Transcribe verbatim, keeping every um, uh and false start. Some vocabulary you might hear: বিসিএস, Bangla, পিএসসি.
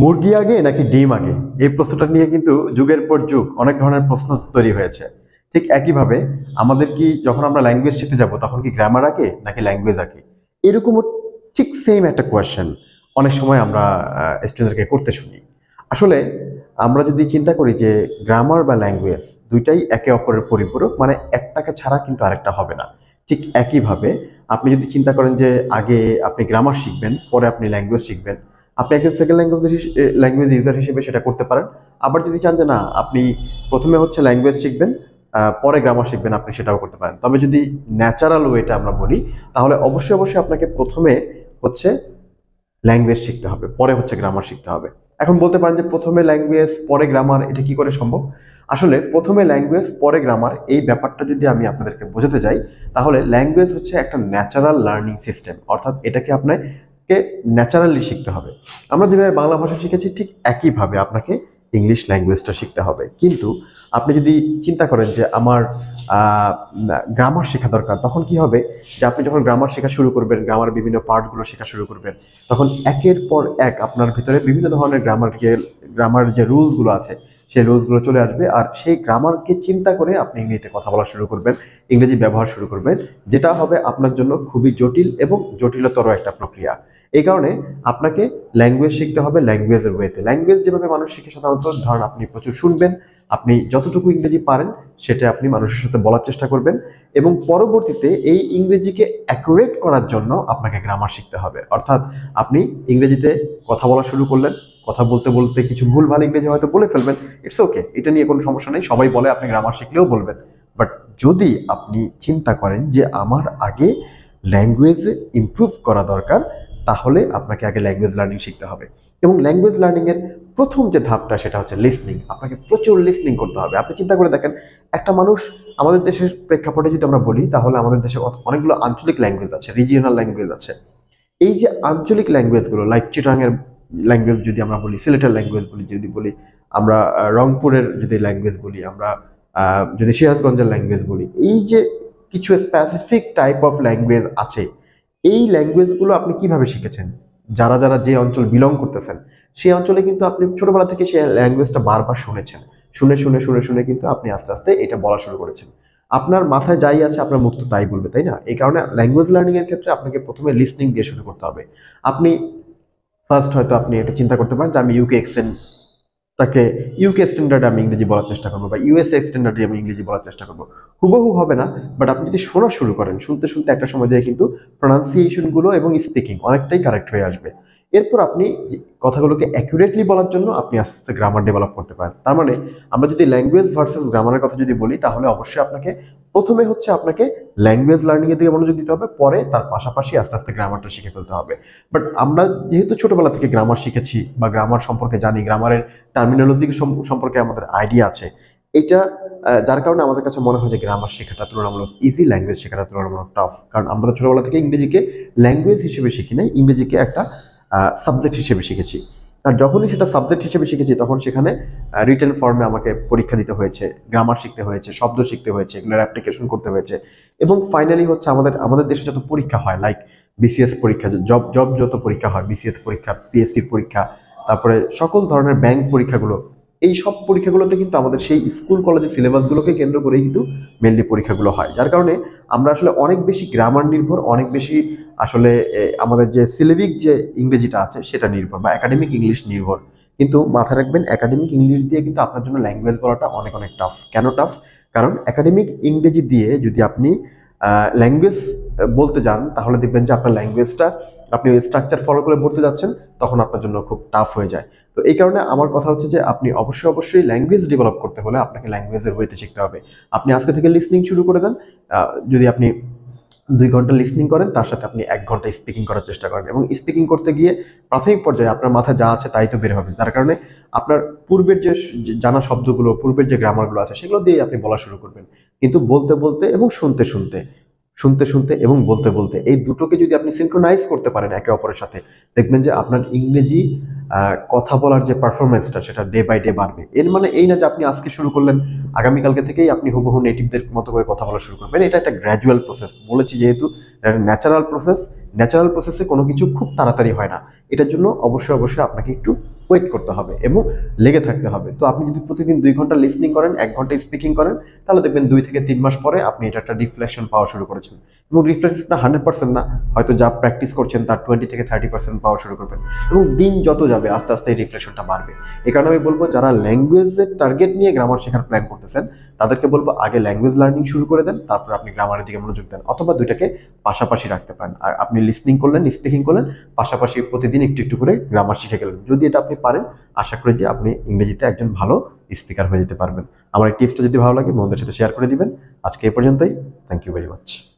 মুরগি আগে নাকি ডিম আগে, এই প্রশ্নটা নিয়ে কিন্তু যুগের পর যুগ অনেক ধরনের প্রশ্ন তৈরি হয়েছে। ঠিক একইভাবে আমাদের কি যখন আমরা ল্যাঙ্গুয়েজ শিখতে যাব তখন কি গ্রামার আগে নাকি ল্যাঙ্গুয়েজ আগে, এরকমও ঠিক সেম একটা কোয়েশ্চেন অনেক সময় আমরা স্টুডেন্টদেরকে করতে শুনি। আসলে আমরা যদি চিন্তা করি যে গ্রামার বা ল্যাঙ্গুয়েজ দুইটাই একে অপরের পরিপূরক, মানে একটাকে ছাড়া কিন্তু আরেকটা হবে না। ঠিক একইভাবে আপনি যদি চিন্তা করেন যে আগে আপনি গ্রামার শিখবেন, পরে আপনি ল্যাঙ্গুয়েজ শিখবেন, আপনি একজন সেকেন্ড ল্যাঙ্গুয়েজ ল্যাঙ্গুয়েজ ইউজার হিসেবে সেটা করতে পারেন। আবার যদি চান যে না আপনি প্রথমে হচ্ছে ল্যাঙ্গুয়েজ শিখবেন, পরে গ্রামার শিখবেন, আপনি সেটাও করতে পারেন। তবে যদি ন্যাচারাল ওয়েটা আমরা বলি তাহলে অবশ্যই অবশ্যই আপনাকে প্রথমে হচ্ছে ল্যাঙ্গুয়েজ শিখতে হবে, পরে হচ্ছে গ্রামার শিখতে হবে। এখন বলতে পারেন যে প্রথমে ল্যাঙ্গুয়েজ পরে গ্রামার, এটা কি করে সম্ভব? আসলে প্রথমে ল্যাঙ্গুয়েজ পরে গ্রামার এই ব্যাপারটা যদি আমি আপনাদেরকে বোঝাতে যাই তাহলে ল্যাঙ্গুয়েজ হচ্ছে একটা ন্যাচারাল লার্নিং সিস্টেম, অর্থাৎ এটাকে আপনাকে ন্যাচারালি শিখতে হবে। আমরা যেভাবে বাংলা ভাষা শিখেছি ঠিক একইভাবে আপনাকে ইংলিশ ল্যাঙ্গুয়েজটা শিখতে হবে। কিন্তু আপনি যদি চিন্তা করেন যে আমার গ্রামার শেখা দরকার, তখন কি হবে যে আপনি যখন গ্রামার শেখা শুরু করবেন, গ্রামার বিভিন্ন পার্টগুলো শেখা শুরু করবেন, তখন একের পর এক আপনার ভিতরে বিভিন্ন ধরনের গ্রামারকে গ্রামার যে রুলসগুলো আছে সেই রুলসগুলো চলে আসবে। আর সেই গ্রামারকে চিন্তা করে আপনি ইংরেজিতে কথা বলা শুরু করবেন, ইংরেজি ব্যবহার শুরু করবেন, যেটা হবে আপনার জন্য খুবই জটিল এবং জটিলতর একটা প্রক্রিয়া। এই কারণে আপনাকে ল্যাঙ্গুয়েজ শিখতে হবে ল্যাঙ্গুয়েজের ওয়েতে। ল্যাঙ্গুয়েজ যেভাবে মানুষ শিখে সাধারণত ধরুন আপনি প্রচুর শুনবেন, আপনি যতটুকু ইংরেজি পারেন সেটা আপনি মানুষের সাথে বলার চেষ্টা করবেন এবং পরবর্তীতে এই ইংরেজিকে অ্যাকুরেট করার জন্য আপনাকে গ্রামার শিখতে হবে। অর্থাৎ আপনি ইংরেজিতে কথা বলা শুরু করলেন, কথা বলতে বলতে কিছু ভুলভাল ইংরেজি হয়তো বলে ফেলবেন, ইটস ওকে, এটা নিয়ে কোনো সমস্যা নেই, সবাই বলে, আপনি গ্রামার শিখলেও বলবেন। বাট যদি আপনি চিন্তা করেন যে আমার আগে ল্যাঙ্গুয়েজ ইমপ্রুভ করা দরকার, তাহলে আপনাকে আগে ল্যাঙ্গুয়েজ লার্নিং শিখতে হবে। এবং ল্যাঙ্গুয়েজ লার্নিংয়ের প্রথম যে ধাপটা সেটা হচ্ছে লিসনিং। আপনাকে প্রচুর লিসনিং করতে হবে। আপনি চিন্তা করে দেখেন একটা মানুষ, আমাদের দেশের প্রেক্ষাপটে যদি আমরা বলি তাহলে আমাদের দেশে অনেকগুলো আঞ্চলিক ল্যাঙ্গুয়েজ আছে, রিজিওনাল ল্যাঙ্গুয়েজ আছে। এই যে আঞ্চলিক ল্যাঙ্গুয়েজগুলো, লাইক চিটাংয়ের ল্যাঙ্গুয়েজ যদি আমরা বলি, সিলেটের ল্যাঙ্গুয়েজ বলি, যদি বলি আমরা রংপুরের যদি ল্যাঙ্গুয়েজ বলি, আমরা যদি সিরাজগঞ্জের ল্যাঙ্গুয়েজ বলি, এই যে কিছু স্পেসিফিক টাইপ অফ ল্যাঙ্গুয়েজ আছে, এই ল্যাঙ্গুয়েজগুলো আপনি কিভাবে শিখেছেন? যারা যারা যে অঞ্চল বিলং করতেছেন সেই অঞ্চলে কিন্তু আপনি ছোটবেলা থেকে সেই ল্যাঙ্গুয়েজটা বারবার শুনেছেন, শুনে শুনে শুনে শুনে কিন্তু আপনি আস্তে আস্তে এটা বলা শুরু করেছেন। আপনার মাথায় যাই আছে আপনার মুখ তো তাই বলবে, তাই না? এই কারণে ল্যাঙ্গুয়েজ লার্নিংয়ের ক্ষেত্রে আপনাকে প্রথমে লিসনিং দিয়ে শুরু করতে হবে। আপনি ফার্স্ট হয়তো আপনি এটা চিন্তা করতে পারেন যে আমি ইউকে এক্সেন্ট তাকে ইউকে স্ট্যান্ডার্ডে আমি ইংরেজি বলার চেষ্টা করবো বা ইউএসএ স্ট্যান্ডার্ডে আমি ইংরেজি বলার চেষ্টা করবো। হুবহু হবে না, বাট আপনি যদি শোনা শুরু করেন, শুনতে শুনতে একটা সময় যায় কিন্তু প্রনাউন্সিয়েশনগুলো এবং স্পিকিং অনেকটাই কারেক্ট হয়ে আসবে। এরপর আপনি কথাগুলোকে অ্যাকুরেটলি বলার জন্য আপনি আস্তে আস্তে গ্রামার ডেভেলপ করতে পারেন। তার মানে আমরা যদি ল্যাঙ্গুয়েজ ভার্সেস গ্রামারের কথা যদি বলি তাহলে অবশ্যই আপনাকে প্রথমে হচ্ছে আপনাকে ল্যাঙ্গুয়েজ লার্নিংয়ের দিকে মনোযোগ দিতে হবে, পরে তার পাশাপাশি আস্তে আস্তে গ্রামারটা শিখে ফেলতে হবে। বাট আমরা যেহেতু ছোটোবেলা থেকে গ্রামার শিখেছি বা গ্রামার সম্পর্কে জানি, গ্রামারের টার্মিনোলজি সম্পর্কে আমাদের আইডিয়া আছে, এটা যার কারণে আমাদের কাছে মনে হয় যে গ্রামার শেখাটা তুলনামূলক ইজি, ল্যাঙ্গুয়েজ শেখাটা তুলনামূলক টাফ। কারণ আমরা ছোটোবেলা থেকে ইংরেজিকে ল্যাঙ্গুয়েজ হিসেবে শিখি নাই, ইংরেজিকে একটা সাবজেক্ট হিসেবে শিখেছি। আর যখনই সেটা সাবজেক্ট হিসেবে শিখেছি তখন সেখানে রিটেন ফর্মে আমাকে পরীক্ষা দিতে হয়েছে, গ্রামার শিখতে হয়েছে, শব্দ শিখতে হয়েছে, এগুলোর অ্যাপ্লিকেশন করতে হয়েছে। এবং ফাইনালি হচ্ছে আমাদের আমাদের দেশে যত পরীক্ষা হয়, লাইক বিসিএস পরীক্ষা, জব জব যত পরীক্ষা হয়, বিসিএস পরীক্ষা, পিএসসির পরীক্ষা, তারপরে সকল ধরনের ব্যাংক পরীক্ষাগুলো, এই সব পরীক্ষাগুলোতে কিন্তু আমাদের সেই স্কুল কলেজের সিলেবাসগুলোকে কেন্দ্র করেই কিন্তু মেনলি পরীক্ষাগুলো হয়। যার কারণে আমরা আসলে অনেক বেশি গ্রামার নির্ভর, অনেক বেশি আসলে আমাদের যে সিলেবিক যে ইংরেজিটা আছে সেটা নির্ভর বা একাডেমিক ইংলিশ নির্ভর। কিন্তু মাথায় রাখবেন একাডেমিক ইংলিশ দিয়ে কিন্তু আপনার জন্য ল্যাঙ্গুয়েজ বলাটা অনেক অনেক টাফ। কেন টাফ? কারণ একাডেমিক ইংরেজি দিয়ে যদি আপনি ল্যাঙ্গুয়েজ বলতে যান তাহলে দেখবেন যে আপনার ল্যাঙ্গুয়েজটা আপনি স্ট্রাকচার ফলো করে বলতে যাচ্ছেন, তখন আপনার জন্য খুব টাফ হয়ে যায়। তো এই কারণে আমার কথা হচ্ছে যে আপনি অবশ্যই অবশ্যই ল্যাঙ্গুয়েজ ডেভেলপ করতে হলে আপনাকে ল্যাঙ্গুয়েজের ওয়েতে শিখতে হবে। আপনি আজকে থেকে লিসনিং শুরু করে দেন, যদি আপনি দুই ঘন্টা লিসনিং করেন তার সাথে আপনি এক ঘন্টা স্পিকিং করার চেষ্টা করেন, এবং স্পিকিং করতে গিয়ে প্রাথমিক পর্যায়ে আপনার মাথায় যা আছে তাই তো বের হবে। তার কারণে আপনার পূর্বের যে জানা শব্দগুলো, পূর্বের যে গ্রামারগুলো আছে সেগুলো দিয়ে আপনি বলা শুরু করবেন। কিন্তু বলতে বলতে এবং শুনতে শুনতে শুনতে শুনতে এবং বলতে বলতে এই দুটোকে যদি আপনি সিনক্রোনাইজ করতে পারেন একে অপরের সাথে, দেখবেন যে আপনার ইংরেজি কথা বলার যে পারফরমেন্সটা সেটা ডে বাই ডে বাড়বে। এর মানে এই না যে আপনি আজকে শুরু করলেন আগামীকালকে থেকেই আপনি হুবহু নেটিভদের মতো করে কথা বলা শুরু করবেন। এটা একটা গ্র্যাজুয়াল প্রসেস, বলেছি যেহেতু একটা ন্যাচারাল প্রসেস, ন্যাচারাল প্রসেসে কোনো কিছু খুব তাড়াতাড়ি হয় না। এটার জন্য অবশ্যই অবশ্যই আপনাকে একটু ওয়েট করতে হবে এবং লেগে থাকতে হবে। তো আপনি যদি প্রতিদিন দুই ঘন্টা লিসনিং করেন, এক ঘন্টা স্পিকিং করেন, তাহলে দেখবেন দুই থেকে তিন মাস পরে আপনি এটা একটা রিফ্লেকশন পাওয়া শুরু করেছেন। এবং রিফ্লেকশনটা হান্ড্রেড পার্সেন্ট না, হয়তো যা প্র্যাকটিস করছেন তার টোয়েন্টি থেকে থার্টি পার্সেন্ট পাওয়া শুরু করবেন এবং দিন যত যাবে আস্তে আস্তে এই রিফ্লেকশনটা বাড়বে। এই কারণে আমি বলবো যারা ল্যাঙ্গুয়েজের টার্গেট নিয়ে গ্রামার শেখার প্ল্যান করতেছেন তাদেরকে বলবো আগে ল্যাঙ্গুয়েজ লার্নিং শুরু করে দেন, তারপর আপনি গ্রামারের দিকে মনোযোগ দেন, অথবা দুইটাকে পাশাপাশি রাখতে পারেন। আর আপনি লিসনিং করলেন, স্পিকিং করলেন, পাশাপাশি প্রতিদিন একটু একটু করে গ্রামার শিখে গেলেন। যদি এটা আপনি পারেন, আশা করি যে আপনি ইংরেজিতে একজন ভালো স্পিকার হয়ে যেতে পারবেন। আমার এই টিপসটা যদি ভালো লাগে বন্ধুদের সাথে শেয়ার করে দিবেন। আজকে এই পর্যন্তই। Thank you very much.